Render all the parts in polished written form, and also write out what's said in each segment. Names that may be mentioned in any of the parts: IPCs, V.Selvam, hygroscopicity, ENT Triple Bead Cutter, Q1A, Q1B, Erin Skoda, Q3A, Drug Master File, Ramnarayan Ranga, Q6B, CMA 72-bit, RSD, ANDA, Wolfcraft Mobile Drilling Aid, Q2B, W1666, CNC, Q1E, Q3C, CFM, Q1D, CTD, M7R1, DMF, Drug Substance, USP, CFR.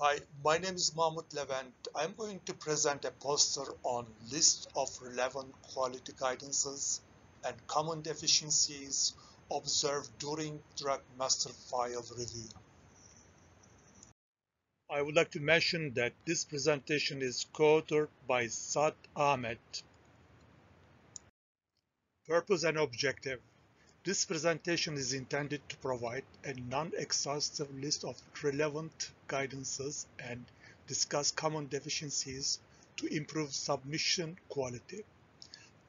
Hi, my name is Mahmud Levent. I'm going to present a poster on list of relevant quality guidances and common deficiencies observed during drug master file review. I would like to mention that this presentation is co-authored by Saad Ahmed. Purpose and objective. This presentation is intended to provide a non-exhaustive list of relevant guidances and discuss common deficiencies to improve submission quality.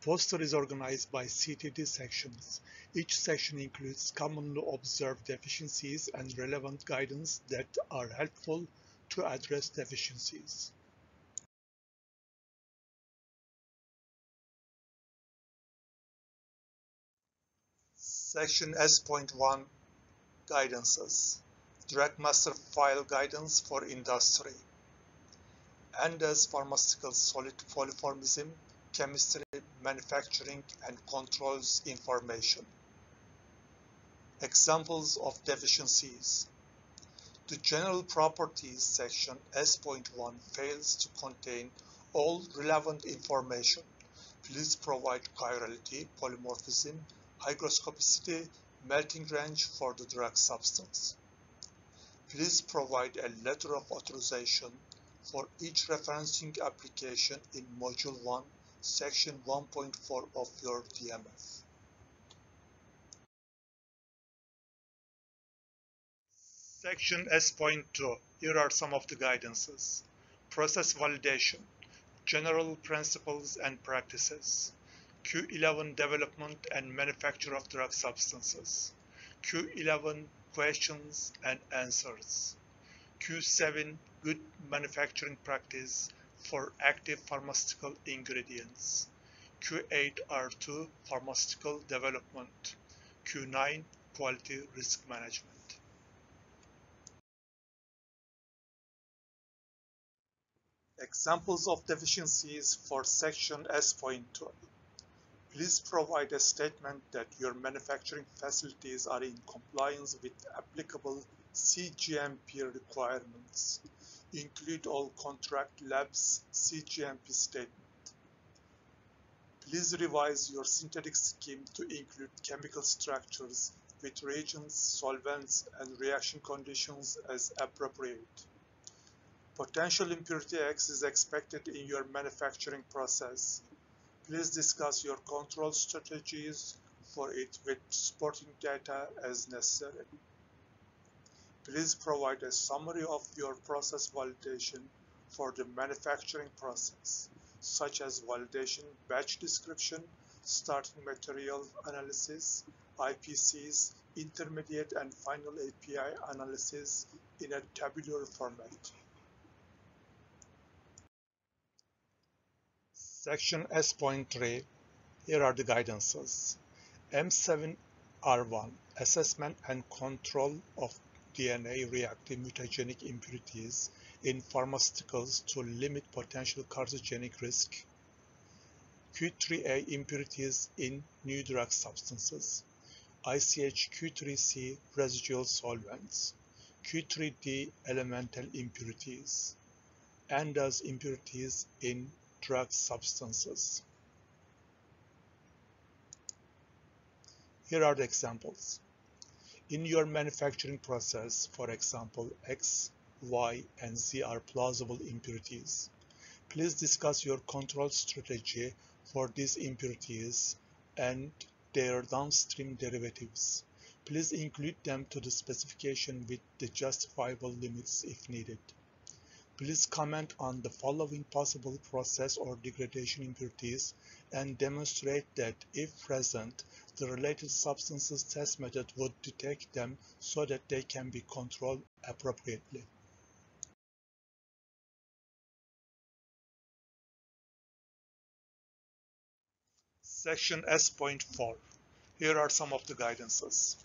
Poster is organized by CTD sections. Each section includes commonly observed deficiencies and relevant guidance that are helpful to address deficiencies. Section S.1 Guidances. Drug Master File Guidance for Industry. ANDAs, Pharmaceutical Solid Polyformism, Chemistry, Manufacturing and Controls Information. Examples of deficiencies. The General Properties section S.1 fails to contain all relevant information. Please provide chirality, polymorphism, hygroscopicity, melting range for the drug substance. Please provide a letter of authorization for each referencing application in Module 1, Section 1.4 of your DMF. Section S.2. Here are some of the guidances. Process validation, general principles and practices. Q11 development and manufacture of drug substances. Q11 questions and answers. Q7 good manufacturing practice for active pharmaceutical ingredients. Q8R2 pharmaceutical development. Q9 quality risk management. Examples of deficiencies for section S.2. Please provide a statement that your manufacturing facilities are in compliance with applicable CGMP requirements. Include all contract labs CGMP statement. Please revise your synthetic scheme to include chemical structures with reagents, solvents, and reaction conditions as appropriate. Potential impurity X is expected in your manufacturing process. Please discuss your control strategies for it with supporting data as necessary. Please provide a summary of your process validation for the manufacturing process, such as validation batch description, starting material analysis, IPCs, intermediate and final API analysis in a tabular format. Section S.3. Here are the guidances. M7R1 Assessment and Control of DNA reactive mutagenic impurities in pharmaceuticals to limit potential carcinogenic risk. Q3A impurities in new drug substances. ICH Q3C residual solvents. Q2D elemental impurities. ANDAs impurities in drug substances. Here are the examples. In your manufacturing process, for example, X, Y, and Z are plausible impurities. Please discuss your control strategy for these impurities and their downstream derivatives. Please include them to the specification with the justifiable limits if needed. Please comment on the following possible process or degradation impurities and demonstrate that, if present, the related substances test method would detect them so that they can be controlled appropriately. Section S.4. Here are some of the guidances.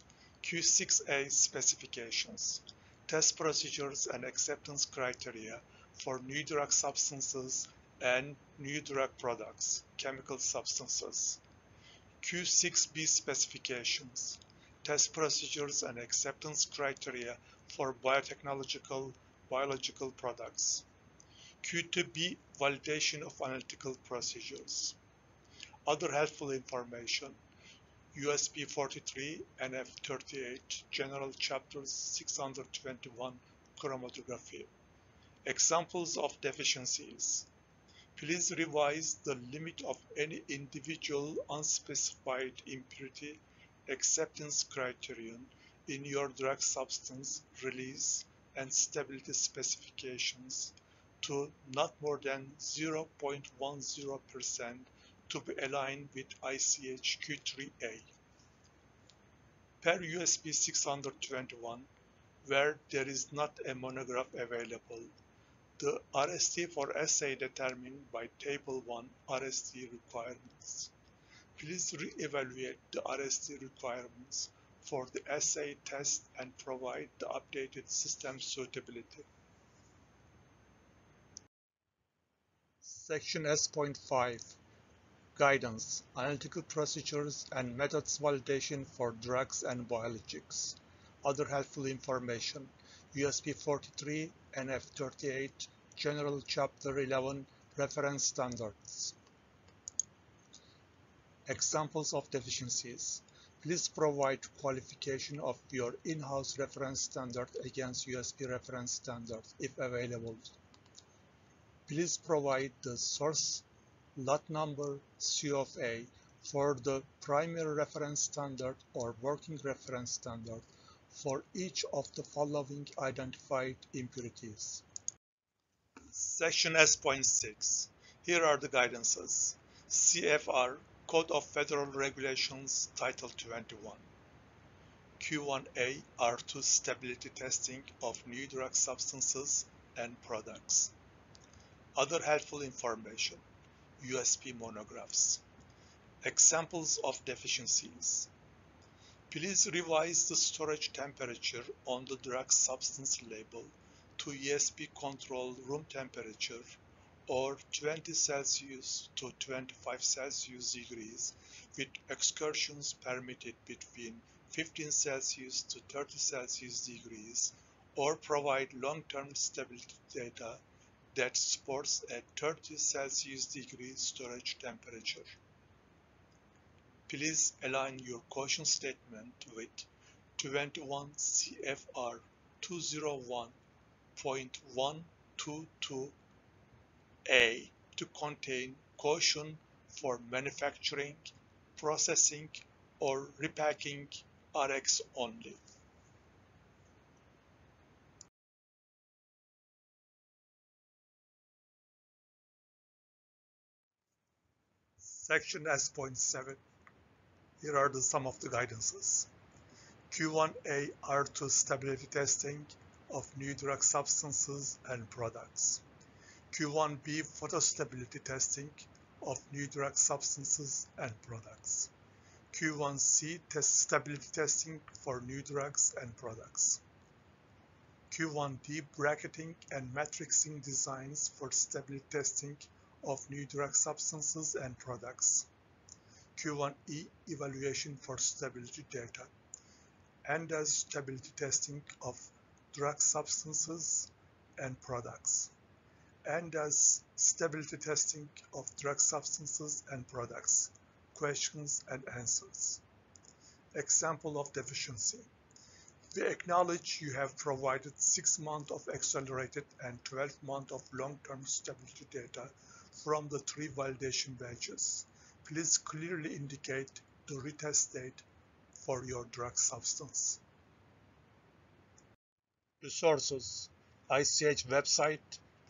Q6A specifications. Test procedures and acceptance criteria for new drug substances and new drug products, chemical substances. Q6B specifications, test procedures and acceptance criteria for biotechnological, biological products. Q2B, validation of analytical procedures. Other helpful information: USP 43, NF 38, General Chapter 621, Chromatography. Examples of deficiencies. Please revise the limit of any individual unspecified impurity acceptance criterion in your drug substance release and stability specifications to not more than 0.10% to be aligned with ICH Q3A. Per USP 621, where there is not a monograph available, the RSD for assay determined by Table 1 RSD requirements. Please re-evaluate the RSD requirements for the assay test and provide the updated system suitability. Section S.5, Guidance, Analytical Procedures and Methods Validation for Drugs and Biologics. Other helpful information: USP 43, NF 38, General Chapter 11, Reference Standards. Examples of deficiencies. Please provide qualification of your in-house reference standard against USP reference standard if available. Please provide the source lot number CFA for the primary reference standard or working reference standard for each of the following identified impurities. Section S.6. Here are the guidances. CFR, Code of Federal Regulations, Title 21. Q1A R2 Stability Testing of New Drug Substances and Products. Other helpful information: USP monographs. Examples of deficiencies. Please revise the storage temperature on the drug substance label to USP controlled room temperature or 20 Celsius to 25 Celsius degrees, with excursions permitted between 15 Celsius to 30 Celsius degrees, or provide long-term stability data that supports a 30 Celsius degree storage temperature. Please align your caution statement with 21 CFR 201.122 A to contain caution for manufacturing, processing, or repacking RX only. Section S.7. Here are some of the guidances. Q1A R2 Stability Testing of New Drug Substances and Products. Q1B Photostability Testing of New Drug Substances and Products. Q1C Stability Testing for New Drugs and Products. Q1D Bracketing and Matrixing Designs for Stability Testing of New Drug Substances and Products. Q1E Evaluation for Stability Data. And as Stability Testing of Drug Substances and Products. And as Stability Testing of Drug Substances and Products, Questions and Answers. Example of deficiency. We acknowledge you have provided 6 months of accelerated and 12 months of long-term stability data from the 3 validation batches. Please clearly indicate the retest date for your drug substance. Resources: ICH website,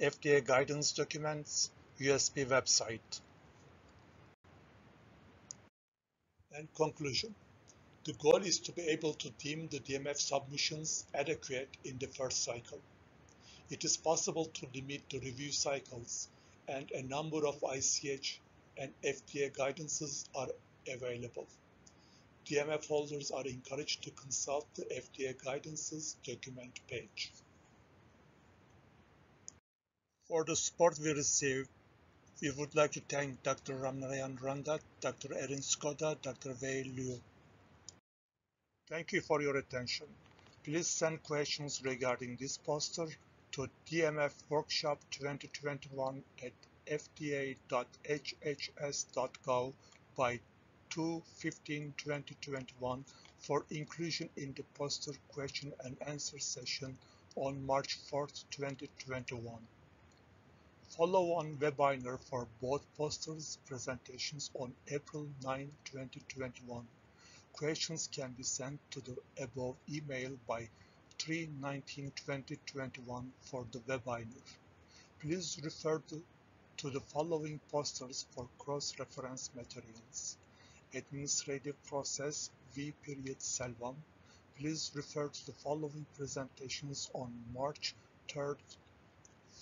FDA guidance documents, USP website. And conclusion. The goal is to be able to deem the DMF submissions adequate in the first cycle. It is possible to limit the review cycles, and a number of ICH and FDA guidances are available. DMF holders are encouraged to consult the FDA guidances document page. For the support we received, we would like to thank Dr. Ramnarayan Ranga, Dr. Erin Skoda, Dr. Wei Liu. Thank you for your attention. Please send questions regarding this poster to DMF Workshop 2021 at fda.hhs.gov by 2/15/2021 for inclusion in the poster question and answer session on March 4th, 2021. Follow-on webinar for both posters presentations on April 9, 2021. Questions can be sent to the above email by 3/19/2021 for the webinar. Please refer to the following posters for cross-reference materials. Administrative Process V.Selvam. Please refer to the following presentations on March 3rd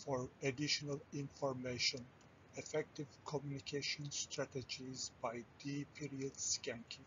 for additional information. Effective Communication Strategies by D. Skanky.